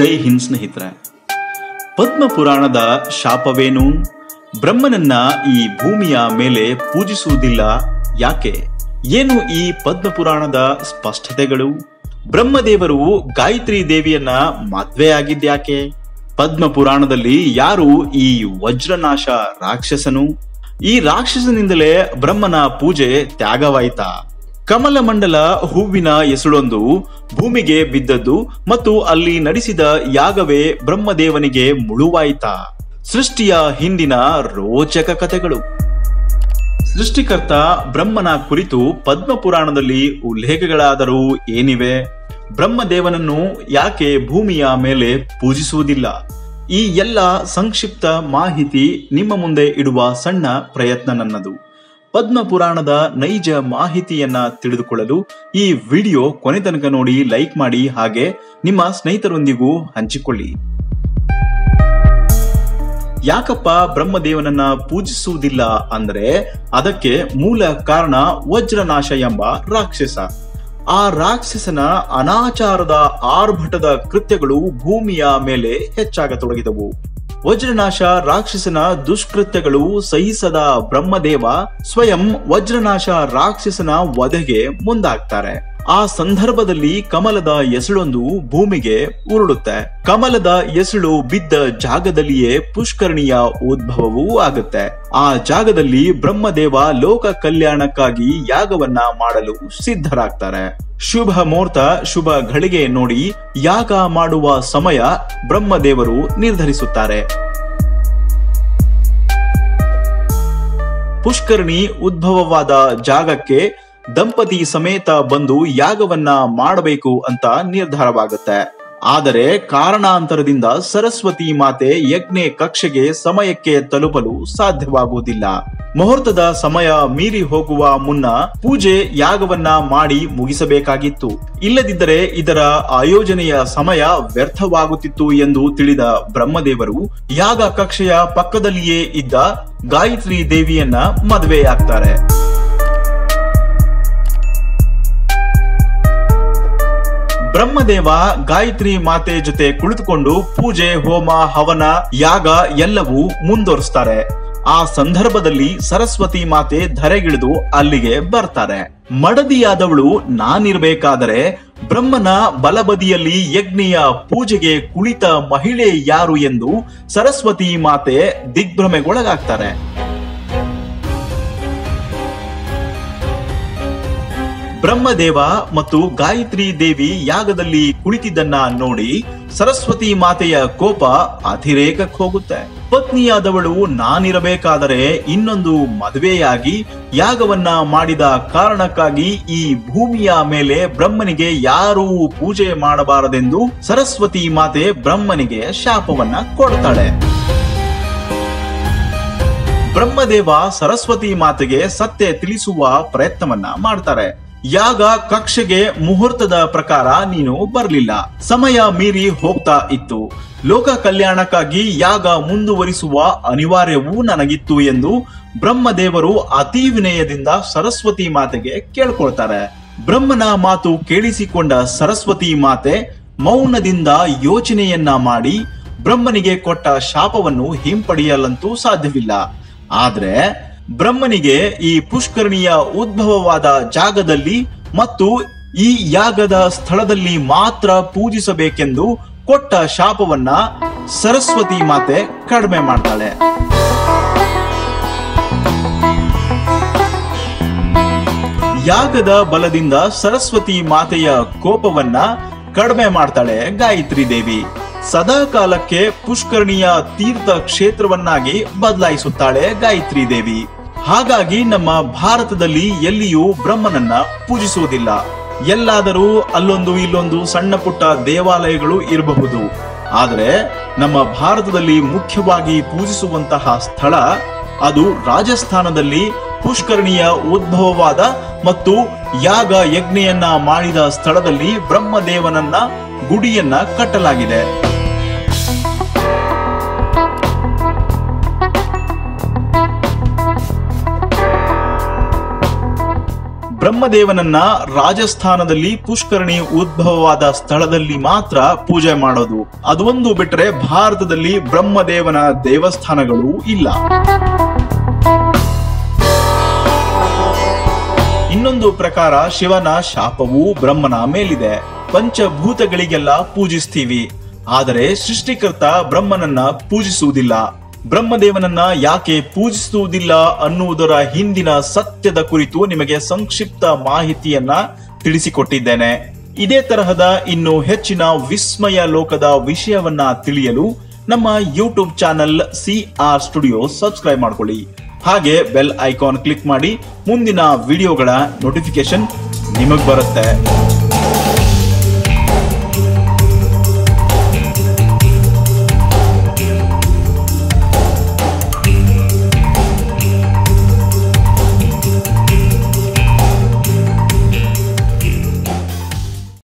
ಜೈ ಹಿಂದ್ ಸ್ನೇಹಿತರೆ, ಪದ್ಮ ಪುರಾಣದ ಶಾಪವೇನು? ಬ್ರಹ್ಮನನ್ನ ಈ ಭೂಮಿಯ ಮೇಲೆ ಪೂಜಿಸುವುದಿಲ್ಲ ಯಾಕೆ? ಏನು ಈ ಪದ್ಮ ಪುರಾಣದ ಸ್ಪಷ್ಟತೆಗಳು? ಬ್ರಹ್ಮದೇವರು ಗಾಯತ್ರಿ ದೇವಿಯನ್ನ ಮದುವೆಯಾಗಿದ್ಯಾಕೆ? ಪದ್ಮ ಪುರಾಣದಲ್ಲಿ ಯಾರು ಈ ವಜ್ರನಾಶ ರಾಕ್ಷಸನು? ಈ ರಾಕ್ಷಸನಿಂದಲೇ ಬ್ರಹ್ಮನ ಪೂಜೆ ತ್ಯಾಗವಾಯಿತಾ? ಕಮಲ ಮಂಡಲ ಹೂವಿನ ಎಸಳೊಂದು ಭೂಮಿಗೆ ಬಿದ್ದದ್ದು ಮತ್ತು ಅಲ್ಲಿ ನಡೆಸಿದ ಯಾಗವೇ ಬ್ರಹ್ಮದೇವನಿಗೆ ಮುಳುವಾಯಿತಾ? ಸೃಷ್ಟಿಯ ಹಿಂದಿನ ರೋಚಕ ಕಥೆಗಳು. ಸೃಷ್ಟಿಕರ್ತ ಬ್ರಹ್ಮನ ಕುರಿತು ಪದ್ಮ ಪುರಾಣದಲ್ಲಿ ಉಲ್ಲೇಖಗಳಾದರೂ ಏನಿವೆ? ಬ್ರಹ್ಮದೇವನನ್ನು ಯಾಕೆ ಭೂಮಿಯ ಮೇಲೆ ಪೂಜಿಸುವುದಿಲ್ಲ? ಈ ಎಲ್ಲ ಸಂಕ್ಷಿಪ್ತ ಮಾಹಿತಿ ನಿಮ್ಮ ಮುಂದೆ ಇಡುವ ಸಣ್ಣ ಪ್ರಯತ್ನ ನನ್ನದು. ಪದ್ಮ ಪುರಾಣದ ನೈಜ ಮಾಹಿತಿಯನ್ನ ತಿಳಿದುಕೊಳ್ಳಲು ಈ ವಿಡಿಯೋ ಕೊನೆ ತನಕ ನೋಡಿ, ಲೈಕ್ ಮಾಡಿ, ಹಾಗೆ ನಿಮ್ಮ ಸ್ನೇಹಿತರೊಂದಿಗೂ ಹಂಚಿಕೊಳ್ಳಿ. ಯಾಕಪ್ಪ ಬ್ರಹ್ಮದೇವನನ್ನ ಪೂಜಿಸುವುದಿಲ್ಲ ಅಂದ್ರೆ ಅದಕ್ಕೆ ಮೂಲ ಕಾರಣ ವಜ್ರನಾಶ ಎಂಬ ರಾಕ್ಷಸ. ಆ ರಾಕ್ಷಸನ ಅನಾಚಾರದ ಆರ್ಭಟದ ಕೃತ್ಯಗಳು ಭೂಮಿಯ ಮೇಲೆ ಹೆಚ್ಚಾಗತೊಡಗಿದವು. ವಜ್ರನಾಶ ರಾಕ್ಷಸನ ದುಷ್ಕೃತ್ಯಗಳು ಸಹಿಸದ ಬ್ರಹ್ಮದೇವ ಸ್ವಯಂ ವಜ್ರನಾಶ ರಾಕ್ಷಸನ ವಧೆಗೆ ಮುಂದಾಗ್ತಾರೆ. ಆ ಸಂದರ್ಭದಲ್ಲಿ ಕಮಲದ ಎಸಳೊಂದು ಭೂಮಿಗೆ ಉರುಳುತ್ತೆ. ಕಮಲದ ಎಸಳು ಬಿದ್ದ ಜಾಗದಲ್ಲಿಯೇ ಪುಷ್ಕರಣಿಯ ಉದ್ಭವವೂ ಆಗುತ್ತೆ. ಆ ಜಾಗದಲ್ಲಿ ಬ್ರಹ್ಮದೇವ ಲೋಕ ಕಲ್ಯಾಣಕ್ಕಾಗಿ ಯಾಗವನ್ನ ಮಾಡಲು ಸಿದ್ಧರಾಗ್ತಾರೆ. ಶುಭ ಮುಹೂರ್ತ, ಶುಭ ಘಳಿಗೆ ನೋಡಿ ಯಾಗ ಮಾಡುವ ಸಮಯ ಬ್ರಹ್ಮದೇವರು ನಿರ್ಧರಿಸುತ್ತಾರೆ. ಪುಷ್ಕರಣಿ ಉದ್ಭವವಾದ ಜಾಗಕ್ಕೆ ದಂಪತಿ ಸಮೇತ ಬಂದು ಯಾಗವನ್ನ ಮಾಡಬೇಕು ಅಂತ ನಿರ್ಧಾರವಾಗುತ್ತೆ. ಆದರೆ ಕಾರಣಾಂತರದಿಂದ ಸರಸ್ವತಿ ಮಾತೆ ಯಜ್ಞ ಕಕ್ಷೆಗೆ ಸಮಯಕ್ಕೆ ತಲುಪಲು ಸಾಧ್ಯವಾಗುವುದಿಲ್ಲ. ಮುಹೂರ್ತದ ಸಮಯ ಮೀರಿ ಹೋಗುವ ಮುನ್ನ ಪೂಜೆ ಯಾಗವನ್ನ ಮಾಡಿ ಮುಗಿಸಬೇಕಾಗಿತ್ತು. ಇಲ್ಲದಿದ್ದರೆ ಇದರ ಆಯೋಜನೆಯ ಸಮಯ ವ್ಯರ್ಥವಾಗುತ್ತಿತ್ತು ಎಂದು ತಿಳಿದ ಬ್ರಹ್ಮದೇವರು ಯಾಗ ಕಕ್ಷೆಯ ಪಕ್ಕದಲ್ಲಿಯೇ ಇದ್ದ ಗಾಯತ್ರಿ ದೇವಿಯನ್ನ ಮದುವೆಯಾಗ್ತಾರೆ. ಬ್ರಹ್ಮದೇವ ಗಾಯತ್ರಿ ಮಾತೆ ಜೊತೆ ಕುಳಿತುಕೊಂಡು ಪೂಜೆ, ಹೋಮ, ಹವನ, ಯಾಗ ಎಲ್ಲವೂ ಮುಂದುವರಿಸ್ತಾರೆ. ಆ ಸಂದರ್ಭದಲ್ಲಿ ಸರಸ್ವತಿ ಮಾತೆ ಧರೆಗಿಳಿದು ಅಲ್ಲಿಗೆ ಬರ್ತಾರೆ. ಮಡದಿಯಾದವಳು ನಾನಿರ್ಬೇಕಾದರೆ ಬ್ರಹ್ಮನ ಬಲಬದಿಯಲ್ಲಿ ಯಜ್ಞೆಯ ಪೂಜೆಗೆ ಕುಳಿತ ಮಹಿಳೆ ಯಾರು ಎಂದು ಸರಸ್ವತಿ ಮಾತೆ ದಿಗ್ಭ್ರಮೆಗೊಳಗಾಗ್ತಾರೆ. ಬ್ರಹ್ಮದೇವ ಮತ್ತು ಗಾಯತ್ರಿ ದೇವಿ ಯಾಗದಲ್ಲಿ ಕುಳಿತಿದ್ದನ್ನ ನೋಡಿ ಸರಸ್ವತಿ ಮಾತೆಯ ಕೋಪ ಅತಿರೇಕಕ್ಕೆ ಹೋಗುತ್ತೆ. ಪತ್ನಿಯಾದವಳು ನಾನಿರಬೇಕಾದರೆ ಇನ್ನೊಂದು ಮದುವೆಯಾಗಿ ಯಾಗವನ್ನ ಮಾಡಿದ ಕಾರಣಕ್ಕಾಗಿ ಈ ಭೂಮಿಯ ಮೇಲೆ ಬ್ರಹ್ಮನಿಗೆ ಯಾರೂ ಪೂಜೆ ಮಾಡಬಾರದೆಂದು ಸರಸ್ವತಿ ಮಾತೆ ಬ್ರಹ್ಮನಿಗೆ ಶಾಪವನ್ನ ಕೊಡ್ತಾಳೆ. ಬ್ರಹ್ಮದೇವ ಸರಸ್ವತಿ ಮಾತೆಗೆ ಸತ್ಯ ತಿಳಿಸುವ ಪ್ರಯತ್ನವನ್ನ ಮಾಡ್ತಾರೆ. ಯಾಗ ಕಕ್ಷೆಗೆ ಮುಹೂರ್ತದ ಪ್ರಕಾರ ನೀನು ಬರಲಿಲ್ಲ, ಸಮಯ ಮೀರಿ ಹೋಗ್ತಾ ಇತ್ತು, ಲೋಕ ಕಲ್ಯಾಣಕ್ಕಾಗಿ ಯಾಗ ಮುಂದುವರಿಸುವ ಅನಿವಾರ್ಯವೂ ನನಗಿತ್ತು ಎಂದು ಬ್ರಹ್ಮದೇವರು ಅತಿ ವಿನಯದಿಂದ ಸರಸ್ವತಿ ಮಾತೆಗೆ ಕೇಳ್ಕೊಳ್ತಾರೆ. ಬ್ರಹ್ಮನ ಮಾತು ಕೇಳಿಸಿಕೊಂಡ ಸರಸ್ವತಿ ಮಾತೆ ಮೌನದಿಂದ ಯೋಚನೆಯನ್ನ ಮಾಡಿ ಬ್ರಹ್ಮನಿಗೆ ಕೊಟ್ಟ ಶಾಪವನ್ನು ಹಿಂಪಡೆಯಲಂತೂ ಸಾಧ್ಯವಿಲ್ಲ. ಆದ್ರೆ ಬ್ರಹ್ಮನಿಗೆ ಈ ಪುಷ್ಕರಣಿಯ ಉದ್ಭವವಾದ ಜಾಗದಲ್ಲಿ ಮತ್ತು ಈ ಯಾಗದ ಸ್ಥಳದಲ್ಲಿ ಮಾತ್ರ ಪೂಜಿಸಬೇಕೆಂದು ಕೊಟ್ಟ ಶಾಪವನ್ನ ಸರಸ್ವತಿ ಮಾತೆ ಕಡಿಮೆ ಮಾಡ್ತಾಳೆ. ಯಾಗದ ಬಲದಿಂದ ಸರಸ್ವತಿ ಮಾತೆಯ ಕೋಪವನ್ನ ಕಡಿಮೆ ಮಾಡ್ತಾಳೆ ಗಾಯತ್ರಿ ದೇವಿ. ಸದಾ ಕಾಲಕ್ಕೆ ಪುಷ್ಕರಣಿಯ ತೀರ್ಥ ಕ್ಷೇತ್ರವನ್ನಾಗಿ ಬದಲಾಯಿಸುತ್ತಾಳೆ ಗಾಯತ್ರಿ ದೇವಿ. ಹಾಗಾಗಿ ನಮ್ಮ ಭಾರತದಲ್ಲಿ ಎಲ್ಲಿಯೂ ಬ್ರಹ್ಮನನ್ನ ಪೂಜಿಸುವುದಿಲ್ಲ. ಎಲ್ಲಾದರೂ ಅಲ್ಲೊಂದು ಇಲ್ಲೊಂದು ಸಣ್ಣ ಪುಟ್ಟ ದೇವಾಲಯಗಳು ಇರಬಹುದು. ಆದರೆ ನಮ್ಮ ಭಾರತದಲ್ಲಿ ಮುಖ್ಯವಾಗಿ ಪೂಜಿಸುವಂತಹ ಸ್ಥಳ ಅದು ರಾಜಸ್ಥಾನದಲ್ಲಿ ಪುಷ್ಕರಣಿಯ ಉದ್ಭವವಾದ ಮತ್ತು ಯಾಗ ಯಜ್ಞೆಯನ್ನ ಮಾಡಿದ ಸ್ಥಳದಲ್ಲಿ ಬ್ರಹ್ಮದೇವನನ್ನ ಗುಡಿಯನ್ನ ಕಟ್ಟಲಾಗಿದೆ. ಬ್ರಹ್ಮದೇವನನ್ನ ರಾಜಸ್ಥಾನದಲ್ಲಿ ಪುಷ್ಕರಣಿ ಉದ್ಭವವಾದ ಸ್ಥಳದಲ್ಲಿ ಮಾತ್ರ ಪೂಜೆ ಮಾಡೋದು. ಅದೊಂದು ಬಿಟ್ರೆ ಭಾರತದಲ್ಲಿ ಬ್ರಹ್ಮದೇವನ ದೇವಸ್ಥಾನಗಳು ಇಲ್ಲ. ಇನ್ನೊಂದು ಪ್ರಕಾರ ಶಿವನ ಶಾಪವು ಬ್ರಹ್ಮನ ಮೇಲಿದೆ. ಪಂಚಭೂತಗಳಿಗೆಲ್ಲ ಪೂಜಿಸ್ತೀವಿ, ಆದರೆ ಸೃಷ್ಟಿಕರ್ತ ಬ್ರಹ್ಮನನ್ನ ಪೂಜಿಸುವುದಿಲ್ಲ. ಬ್ರಹ್ಮದೇವನನ್ನ ಯಾಕೆ ಪೂಜಿಸುವುದಿಲ್ಲ ಅನ್ನುವುದರ ಹಿಂದಿನ ಸತ್ಯದ ಕುರಿತು ನಿಮಗೆ ಸಂಕ್ಷಿಪ್ತ ಮಾಹಿತಿಯನ್ನ ತಿಳಿಸಿಕೊಟ್ಟಿದ್ದೇನೆ. ಇದೇ ತರಹದ ಇನ್ನು ಹೆಚ್ಚಿನ ವಿಸ್ಮಯ ಲೋಕದ ವಿಷಯವನ್ನ ತಿಳಿಯಲು ನಮ್ಮ YouTube channel CR studio subscribe ಮಾಡ್ಕೊಳ್ಳಿ. ಹಾಗೆ ಬೆಲ್ ಐಕಾನ್ ಕ್ಲಿಕ್ ಮಾಡಿ ಮುಂದಿನ ವಿಡಿಯೋಗಳ ನೋಟಿಫಿಕೇಶನ್ ನಿಮಗೆ ಬರುತ್ತೆ.